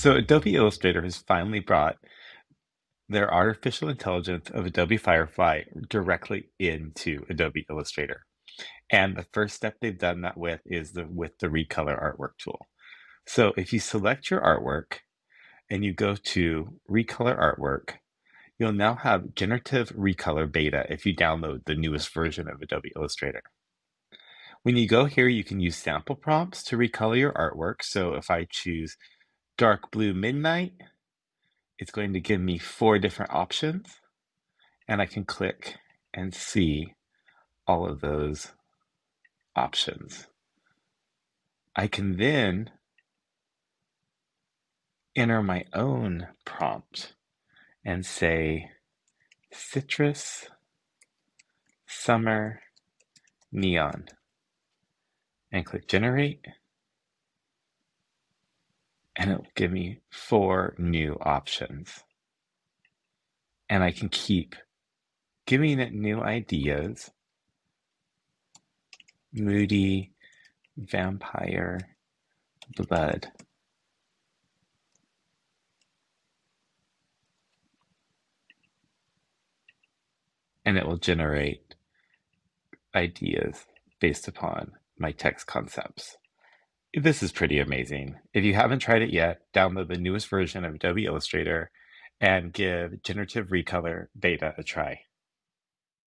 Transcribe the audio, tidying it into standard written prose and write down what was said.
So Adobe Illustrator has finally brought their artificial intelligence of Adobe Firefly directly into Adobe Illustrator. And the first step they've done that with is with the Recolor Artwork tool. So if you select your artwork and you go to Recolor Artwork, you'll now have Generative Recolor Beta if you download the newest version of Adobe Illustrator. When you go here, you can use sample prompts to recolor your artwork. So if I choose dark blue midnight, it's going to give me 4 different options, and I can click and see all of those options. I can then enter my own prompt and say citrus, summer, neon, and click generate, and it'll give me 4 new options. And I can keep giving it new ideas: moody, vampire, blood. And it will generate ideas based upon my text concepts. This is pretty amazing. If you haven't tried it yet, download the newest version of Adobe Illustrator and give Generative Recolor Beta a try.